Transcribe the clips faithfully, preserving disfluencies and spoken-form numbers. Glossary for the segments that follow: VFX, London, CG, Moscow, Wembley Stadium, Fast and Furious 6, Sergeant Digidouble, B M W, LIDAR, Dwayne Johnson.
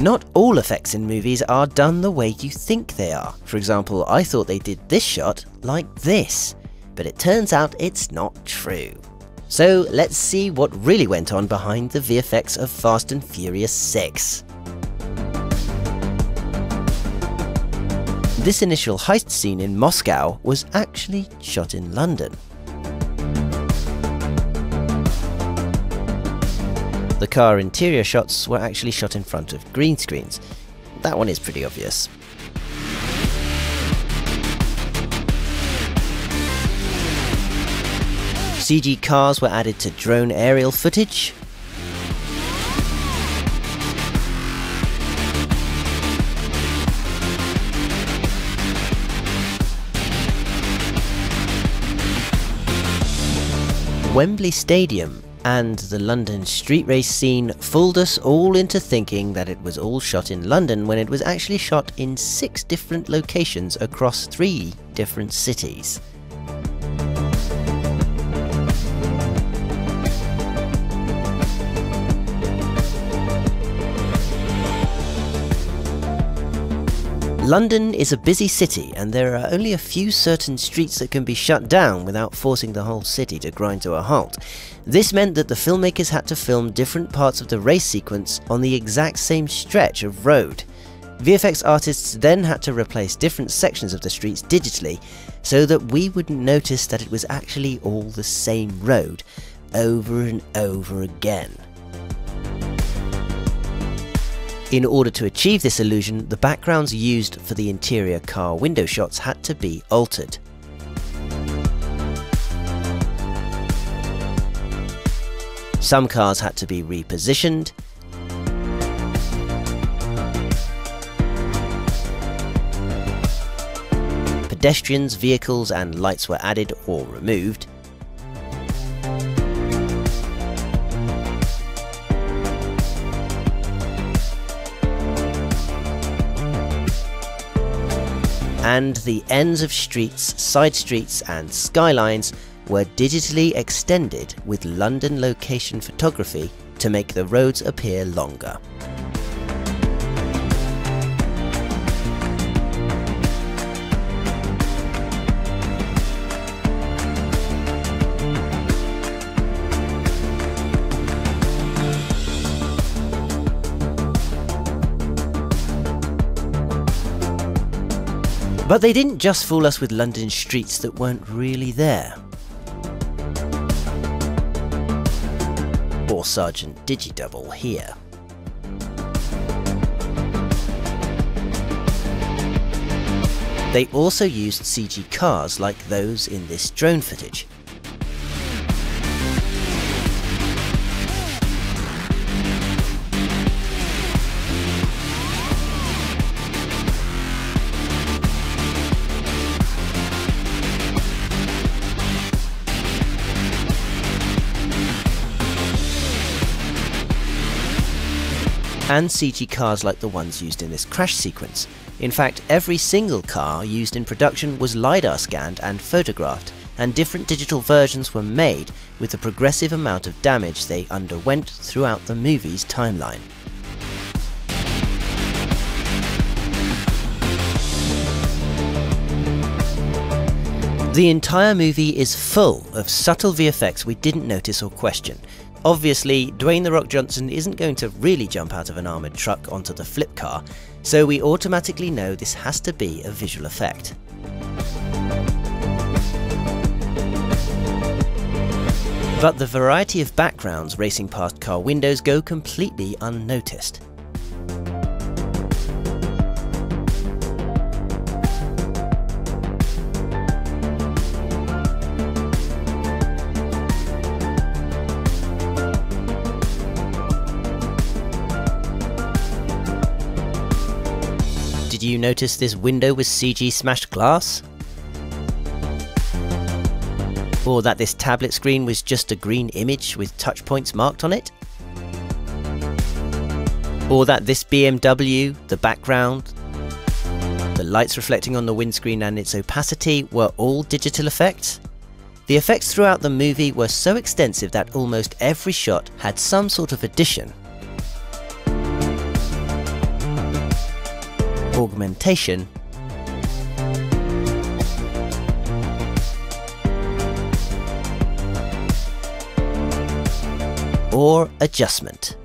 Not all effects in movies are done the way you think they are. For example, I thought they did this shot like this, but it turns out it's not true. So let's see what really went on behind the V F X of Fast and Furious six. This initial heist scene in Moscow was actually shot in London. The car interior shots were actually shot in front of green screens. That one is pretty obvious. C G cars were added to drone aerial footage. Wembley Stadium and the London street race scene fooled us all into thinking that it was all shot in London when it was actually shot in six different locations across three different cities. London is a busy city, and there are only a few certain streets that can be shut down without forcing the whole city to grind to a halt. This meant that the filmmakers had to film different parts of the race sequence on the exact same stretch of road. V F X artists then had to replace different sections of the streets digitally, so that we wouldn't notice that it was actually all the same road, over and over again. In order to achieve this illusion, the backgrounds used for the interior car window shots had to be altered. Some cars had to be repositioned, pedestrians, vehicles, and lights were added or removed. And the ends of streets, side streets and skylines were digitally extended with London location photography to make the roads appear longer. But they didn't just fool us with London streets that weren't really there. Or Sergeant Digidouble here. They also used C G cars like those in this drone footage. And C G cars like the ones used in this crash sequence. In fact, every single car used in production was LIDAR scanned and photographed, and different digital versions were made with the progressive amount of damage they underwent throughout the movie's timeline. The entire movie is full of subtle V F X we didn't notice or question. Obviously, Dwayne "The Rock" Johnson isn't going to really jump out of an armoured truck onto the flip car, so we automatically know this has to be a visual effect. But the variety of backgrounds racing past car windows go completely unnoticed. Did you notice this window was C G smashed glass? Or that this tablet screen was just a green image with touch points marked on it? Or that this B M W, the background, the lights reflecting on the windscreen and its opacity were all digital effects? The effects throughout the movie were so extensive that almost every shot had some sort of addition. augmentation, or adjustment.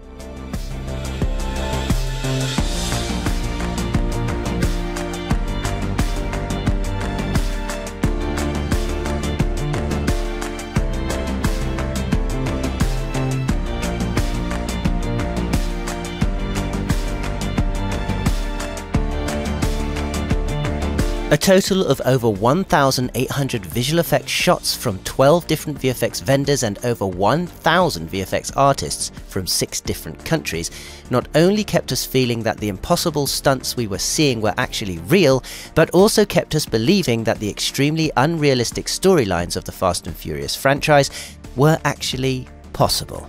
A total of over one thousand eight hundred visual effects shots from twelve different V F X vendors and over one thousand V F X artists from six different countries not only kept us feeling that the impossible stunts we were seeing were actually real, but also kept us believing that the extremely unrealistic storylines of the Fast and Furious franchise were actually possible.